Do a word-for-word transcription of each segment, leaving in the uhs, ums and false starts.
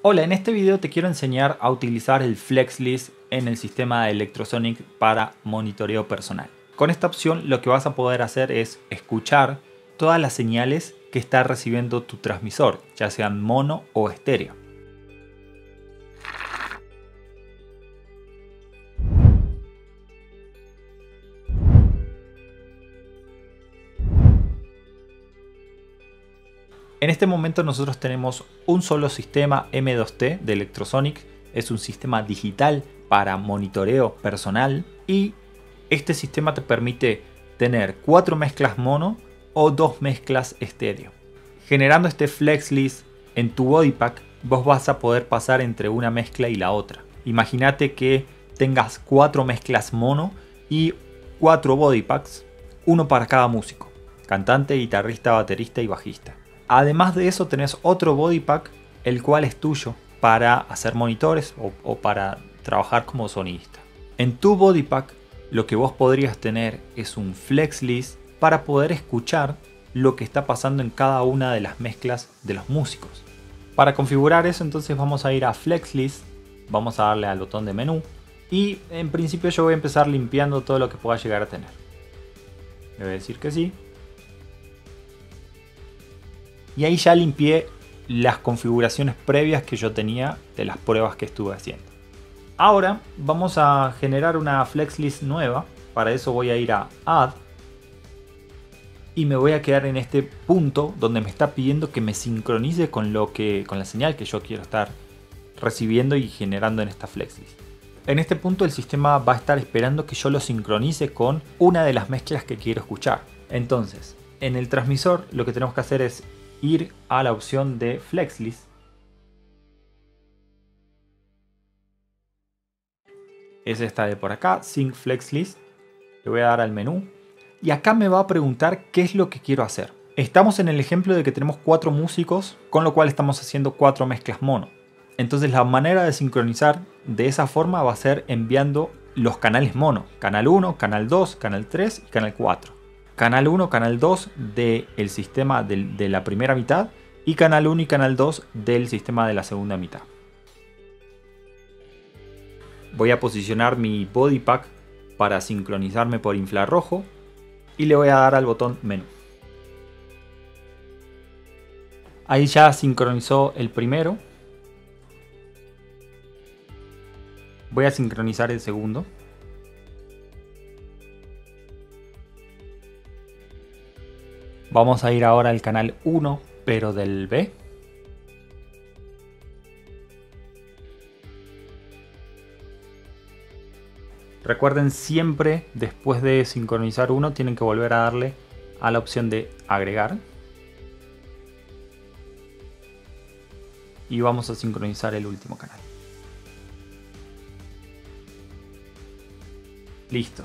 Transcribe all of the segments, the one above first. Hola, en este video te quiero enseñar a utilizar el FlexList en el sistema de Lectrosonics para monitoreo personal. Con esta opción lo que vas a poder hacer es escuchar todas las señales que está recibiendo tu transmisor, ya sean mono o estéreo. En este momento nosotros tenemos un solo sistema M dos T de Lectrosonics, es un sistema digital para monitoreo personal y este sistema te permite tener cuatro mezclas mono o dos mezclas estéreo. Generando este FlexList en tu body pack, vos vas a poder pasar entre una mezcla y la otra. Imagínate que tengas cuatro mezclas mono y cuatro body packs, uno para cada músico, cantante, guitarrista, baterista y bajista. Además de eso tenés otro body pack, el cual es tuyo para hacer monitores o, o para trabajar como sonidista. En tu body pack lo que vos podrías tener es un FlexList para poder escuchar lo que está pasando en cada una de las mezclas de los músicos. Para configurar eso entonces vamos a ir a FlexList, vamos a darle al botón de menú y en principio yo voy a empezar limpiando todo lo que pueda llegar a tener. Le voy a decir que sí. Y ahí ya limpié las configuraciones previas que yo tenía de las pruebas que estuve haciendo. Ahora vamos a generar una FlexList nueva. Para eso voy a ir a Add. Y me voy a quedar en este punto donde me está pidiendo que me sincronice con, lo que, con la señal que yo quiero estar recibiendo y generando en esta FlexList. En este punto el sistema va a estar esperando que yo lo sincronice con una de las mezclas que quiero escuchar. Entonces, en el transmisor lo que tenemos que hacer es ir a la opción de FlexList. Es esta de por acá, Sync FlexList. Le voy a dar al menú. Y acá me va a preguntar qué es lo que quiero hacer. Estamos en el ejemplo de que tenemos cuatro músicos, con lo cual estamos haciendo cuatro mezclas mono. Entonces la manera de sincronizar de esa forma va a ser enviando los canales mono. Canal uno, Canal dos, Canal tres y Canal cuatro. Canal uno, Canal dos del sistema de, de la primera mitad y Canal uno y Canal dos del sistema de la segunda mitad. Voy a posicionar mi body pack para sincronizarme por infrarrojo y le voy a dar al botón menú. Ahí ya sincronizó el primero. Voy a sincronizar el segundo. Vamos a ir ahora al canal uno, pero del B. Recuerden, siempre después de sincronizar uno, tienen que volver a darle a la opción de agregar. Y vamos a sincronizar el último canal. Listo.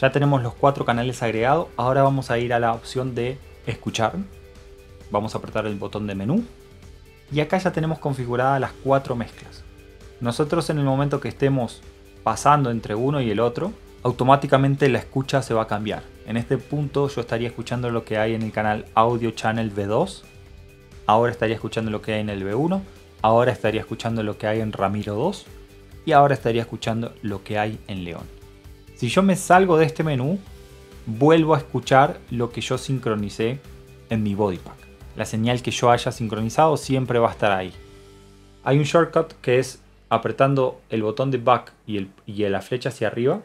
Ya tenemos los cuatro canales agregados, ahora vamos a ir a la opción de escuchar. Vamos a apretar el botón de menú y acá ya tenemos configuradas las cuatro mezclas. Nosotros en el momento que estemos pasando entre uno y el otro, automáticamente la escucha se va a cambiar. En este punto yo estaría escuchando lo que hay en el canal Audio Channel B dos, ahora estaría escuchando lo que hay en el B uno, ahora estaría escuchando lo que hay en Ramiro dos y ahora estaría escuchando lo que hay en León. Si yo me salgo de este menú, vuelvo a escuchar lo que yo sincronicé en mi body pack. La señal que yo haya sincronizado siempre va a estar ahí. Hay un shortcut que es apretando el botón de back y, el, y la flecha hacia arriba.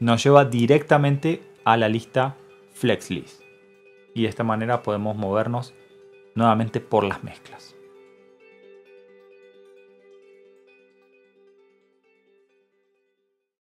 Nos lleva directamente a la lista FlexList. Y de esta manera podemos movernos nuevamente por las mezclas.